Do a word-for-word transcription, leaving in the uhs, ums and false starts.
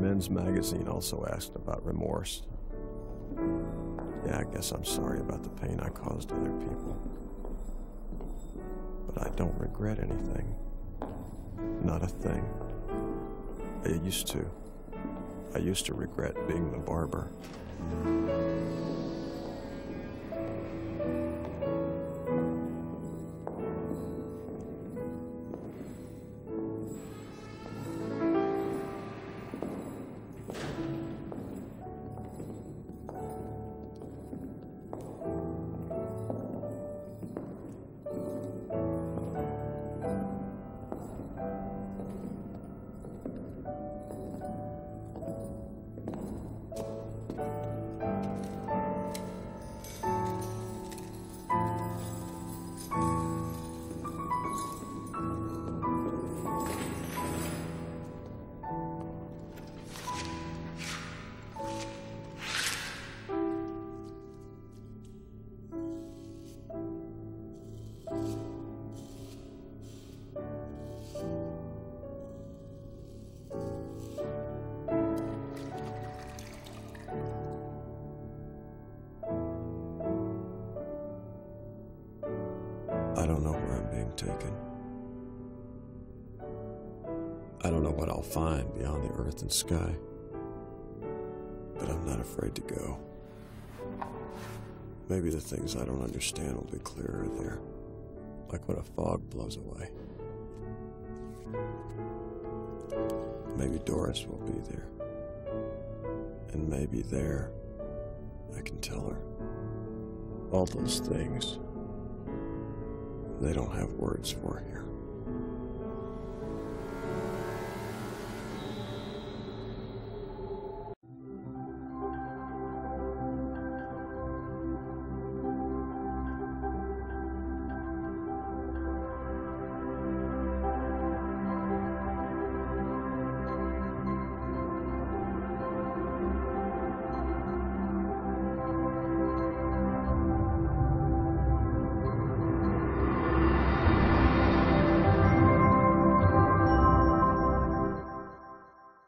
Men's Magazine also asked about remorse. Yeah, I guess I'm sorry about the pain I caused other people. But I don't regret anything. Not a thing. I used to. I used to regret being the barber. I don't know where I'm being taken. I don't know what I'll find beyond the earth and sky, but I'm not afraid to go. Maybe the things I don't understand will be clearer there, like when a fog blows away. Maybe Doris will be there, and maybe there I can tell her. All those things, they don't have words for here.